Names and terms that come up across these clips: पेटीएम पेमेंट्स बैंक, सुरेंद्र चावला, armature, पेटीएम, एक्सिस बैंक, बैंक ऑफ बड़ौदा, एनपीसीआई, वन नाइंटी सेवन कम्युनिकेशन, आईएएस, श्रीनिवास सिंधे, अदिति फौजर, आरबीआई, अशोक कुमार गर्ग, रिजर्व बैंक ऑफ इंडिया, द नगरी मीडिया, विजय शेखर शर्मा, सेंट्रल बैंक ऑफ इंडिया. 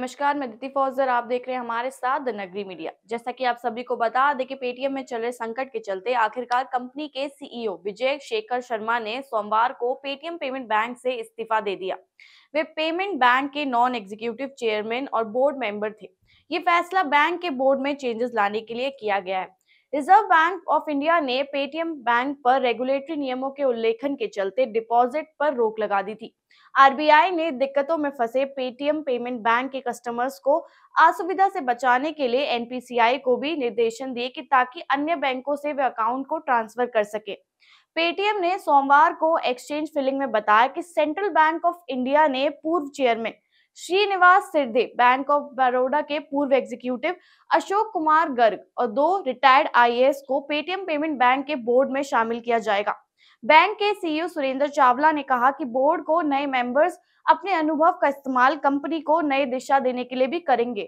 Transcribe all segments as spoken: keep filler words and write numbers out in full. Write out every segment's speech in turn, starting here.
नमस्कार, मैं अदिति फौजर, आप देख रहे हैं हमारे साथ द नगरी मीडिया। जैसा कि आप सभी को बता दें कि पेटीएम में चल रहे संकट के चलते आखिरकार कंपनी के सीईओ विजय शेखर शर्मा ने सोमवार को पेटीएम पेमेंट बैंक से इस्तीफा दे दिया। वे पेमेंट बैंक के नॉन एग्जीक्यूटिव चेयरमैन और बोर्ड मेंबर थे। ये फैसला बैंक के बोर्ड में चेंजेस लाने के लिए किया गया है। रिजर्व बैंक ऑफ इंडिया ने पेटीएम बैंक पर रेगुलेटरी नियमों के उल्लंघन के चलते डिपॉजिट पर रोक लगा दी थी। आरबीआई ने दिक्कतों में फंसे पेटीएम पेमेंट बैंक के कस्टमर्स को असुविधा से बचाने के लिए एनपीसीआई को भी निर्देशन दिए कि ताकि अन्य बैंकों से वे अकाउंट को ट्रांसफर कर सके। पेटीएम ने सोमवार को एक्सचेंज फिलिंग में बताया कि सेंट्रल बैंक ऑफ इंडिया ने पूर्व chairman श्रीनिवास सिंधे, बैंक ऑफ बड़ौदा के पूर्व एग्जीक्यूटिव अशोक कुमार गर्ग और दो रिटायर्ड आईएएस को पेटीएम पेमेंट बैंक के बोर्ड में शामिल किया जाएगा। बैंक के सीईओ सुरेंद्र चावला ने कहा कि बोर्ड को नए मेंबर्स अपने अनुभव का इस्तेमाल कंपनी को नई दिशा देने के लिए भी करेंगे।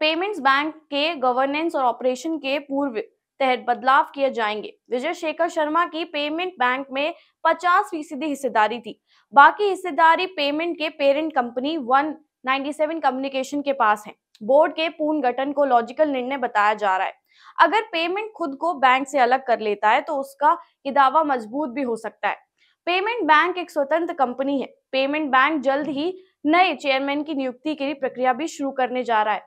पेमेंट्स बैंक के गवर्नेंस और ऑपरेशन के पूर्व तहत बदलाव किए जाएंगे। विजय शेखर शर्मा की पेमेंट बैंक में पचास फीसदी हिस्सेदारी थी। बाकी हिस्सेदारी पेमेंट के parent company वन नाइंटी सेवन कम्युनिकेशन के पास है। बोर्ड के पुनर्गठन को लॉजिकल निर्णय बताया जा रहा है। अगर पेमेंट खुद को बैंक से अलग कर लेता है तो उसका ये दावा मजबूत भी हो सकता है। पेमेंट बैंक एक स्वतंत्र कंपनी है। पेमेंट बैंक जल्द ही नए चेयरमैन की नियुक्ति की प्रक्रिया भी शुरू करने जा रहा है।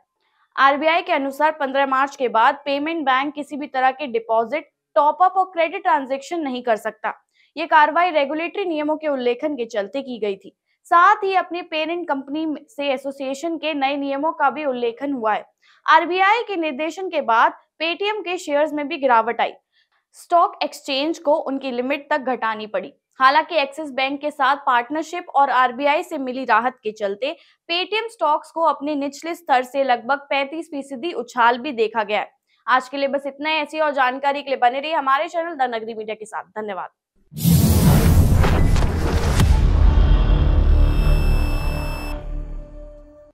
आरबीआई के अनुसार पंद्रह मार्च के बाद पेमेंट बैंक किसी भी तरह के डिपॉजिट, टॉपअप और क्रेडिट ट्रांजैक्शन नहीं कर सकता। ये कार्रवाई रेगुलेटरी नियमों के उल्लंघन के चलते की गई थी। साथ ही अपनी पेरेंट कंपनी से एसोसिएशन के नए नियमों का भी उल्लंघन हुआ है। आरबीआई के निर्देशन के बाद पेटीएम के शेयर्स में भी गिरावट आई। स्टॉक एक्सचेंज को उनकी लिमिट तक घटानी पड़ी। हालांकि एक्सिस बैंक के साथ पार्टनरशिप और आरबीआई से मिली राहत के चलते पेटीएम स्टॉक्स को अपने निचले स्तर से लगभग पैंतीस फीसदी उछाल भी देखा गया है। आज के लिए बस इतना ही। ऐसी और जानकारी के लिए बने रहिए हमारे चैनल द नगरी मीडिया के साथ। धन्यवाद।